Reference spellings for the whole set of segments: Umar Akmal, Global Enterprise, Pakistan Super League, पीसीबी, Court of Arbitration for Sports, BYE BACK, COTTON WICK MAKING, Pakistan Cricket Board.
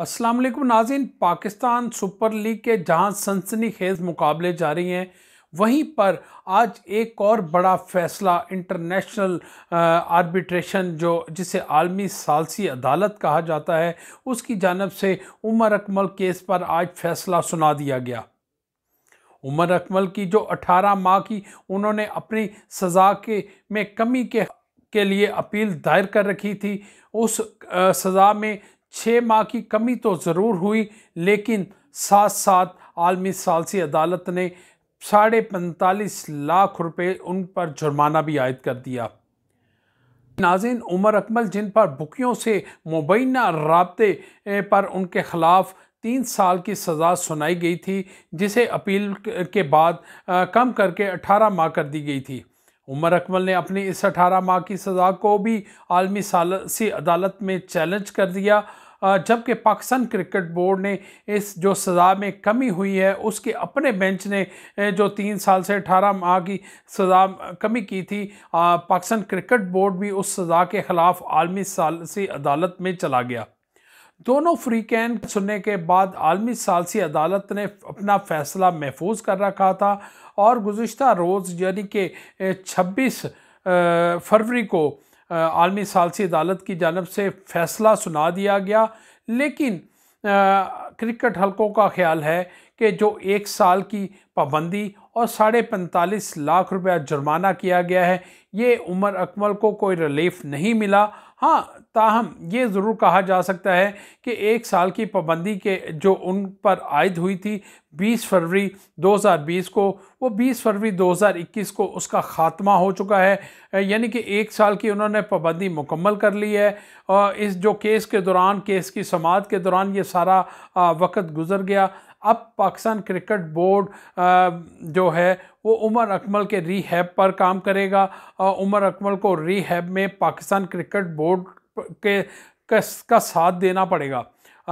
अस्सलाम वालेकुम नाज़रीन। पाकिस्तान सुपर लीग के जहां सनसनीखेज मुकाबले जारी हैं, वहीं पर आज एक और बड़ा फैसला इंटरनेशनल आर्बिट्रेशन जो जिसे आलमी सालसी अदालत कहा जाता है, उसकी जानिब से उमर अकमल केस पर आज फैसला सुना दिया गया। उमर अकमल की जो 18 माह की उन्होंने अपनी सज़ा में कमी के लिए अपील दायर कर रखी थी, उस सज़ा में 6 माह की कमी तो ज़रूर हुई, लेकिन साथ साथ आलमी सालसी अदालत ने 45.5 लाख रुपए उन पर जुर्माना भी आयद कर दिया। नाज़रीन, उमर अकमल जिन पर बुकियों से मुबैना राब्ते पर उनके ख़िलाफ़ 3 साल की सज़ा सुनाई गई थी, जिसे अपील के बाद कम करके 18 माह कर दी गई थी। उमर अकमल ने अपनी इस 18 माह की सज़ा को भी आलमी सालसी अदालत में चैलेंज कर दिया, जबकि पाकिस्तान क्रिकेट बोर्ड ने इस जो सज़ा में कमी हुई है, उसके अपने बेंच ने जो 3 साल से 18 माह की सज़ा कमी की थी, पाकिस्तान क्रिकेट बोर्ड भी उस सज़ा के ख़िलाफ़ आलमी सालसी अदालत में चला गया। दोनों फ्रीकैन सुनने के बाद आलमी सालसी अदालत ने अपना फ़ैसला महफूज कर रखा था और गुज़िश्ता रोज़ यानी कि 26 फरवरी को आलमी सालसी अदालत की जानिब से फ़ैसला सुना दिया गया। लेकिन क्रिकेट हलकों का ख्याल है कि जो 1 साल की पाबंदी और 45.5 लाख रुपया जुर्माना किया गया है, ये उमर अकमल को कोई रिलीफ नहीं मिला। हाँ, ताहम ये ज़रूर कहा जा सकता है कि 1 साल की पाबंदी के जो उन पर आयद हुई थी 20 फरवरी 2020 को, वो 20 फरवरी 2021 को उसका ख़ात्मा हो चुका है, यानी कि 1 साल की उन्होंने पाबंदी मुकम्मल कर ली है। और इस जो केस के दौरान, केस की समाअत के दौरान ये सारा वक्त गुजर गया। अब पाकिस्तान क्रिकेट बोर्ड जो है वो उमर अकमल के रीहैब पर काम करेगा और उमर अकमल को रीहैब में पाकिस्तान क्रिकेट बोर्ड का साथ देना पड़ेगा।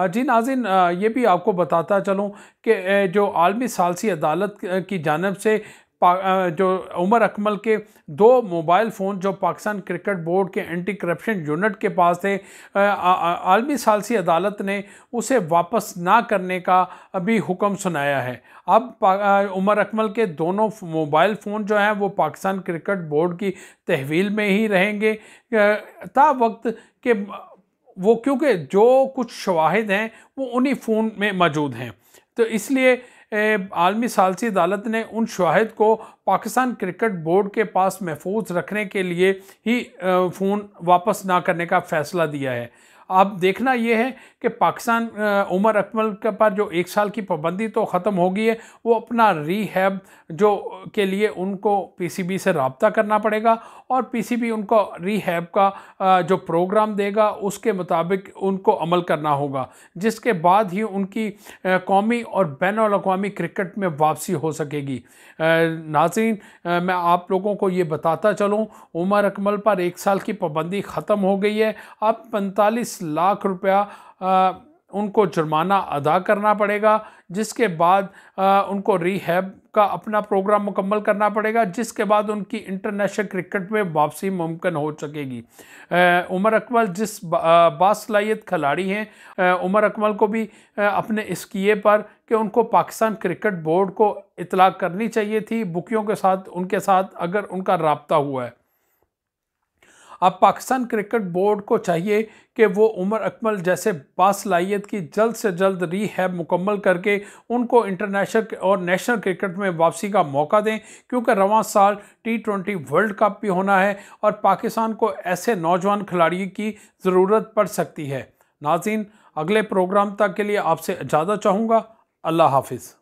जी नाज़रीन, ये भी आपको बताता चलूं कि जो आलमी सालसी अदालत की जानिब से जो उमर अकमल के 2 मोबाइल फ़ोन जो पाकिस्तान क्रिकेट बोर्ड के एंटी करप्शन यूनिट के पास थे, आलमी सालसी अदालत ने उसे वापस ना करने का भी हुक्म सुनाया है। अब उमर अकमल के दोनों मोबाइल फ़ोन जो हैं वो पाकिस्तान क्रिकेट बोर्ड की तहवील में ही रहेंगे ता वक्त के वो, क्योंकि जो कुछ शवाहिद हैं वो उन्हीं फ़ोन में मौजूद हैं, तो इसलिए आलमी सालसी अदालत ने उन शवाहिद को पाकिस्तान क्रिकेट बोर्ड के पास महफूज रखने के लिए ही फ़ोन वापस ना करने का फ़ैसला दिया है। अब देखना यह है कि पाकिस्तान उमर अकमल के पर जो 1 साल की पाबंदी तो ख़त्म हो गई है, वो अपना रीहैब जो के लिए उनको पीसीबी से राब्ता करना पड़ेगा और पीसीबी उनको रीहैब का जो प्रोग्राम देगा उसके मुताबिक उनको अमल करना होगा, जिसके बाद ही उनकी कौमी और बैनुल-अक़वामी क्रिकेट में वापसी हो सकेगी। नाज़रीन, मैं आप लोगों को ये बताता चलूँ, उमर अकमल पर 1 साल की पाबंदी ख़त्म हो गई है। अब 45 लाख रुपया उनको जुर्माना अदा करना पड़ेगा, जिसके बाद उनको रीहैब का अपना प्रोग्राम मुकम्मल करना पड़ेगा, जिसके बाद उनकी इंटरनेशनल क्रिकेट में वापसी मुमकिन हो सकेगी। उमर अकमल जिस बासलायत खिलाड़ी हैं, उमर अकमल को भी अपने इस किए पर कि उनको पाकिस्तान क्रिकेट बोर्ड को इतला करनी चाहिए थी बुकियों के साथ, उनके साथ अगर उनका रब्ता हुआ है। अब पाकिस्तान क्रिकेट बोर्ड को चाहिए कि वो उमर अकमल जैसे बासलायत की जल्द से जल्द रीहैब मुकम्मल करके उनको इंटरनेशनल और नेशनल क्रिकेट में वापसी का मौका दें, क्योंकि रवां साल T20 वर्ल्ड कप भी होना है और पाकिस्तान को ऐसे नौजवान खिलाड़ी की ज़रूरत पड़ सकती है। नाज़रीन, अगले प्रोग्राम तक के लिए आपसे इजाज़त चाहूँगा। अल्लाह हाफिज़।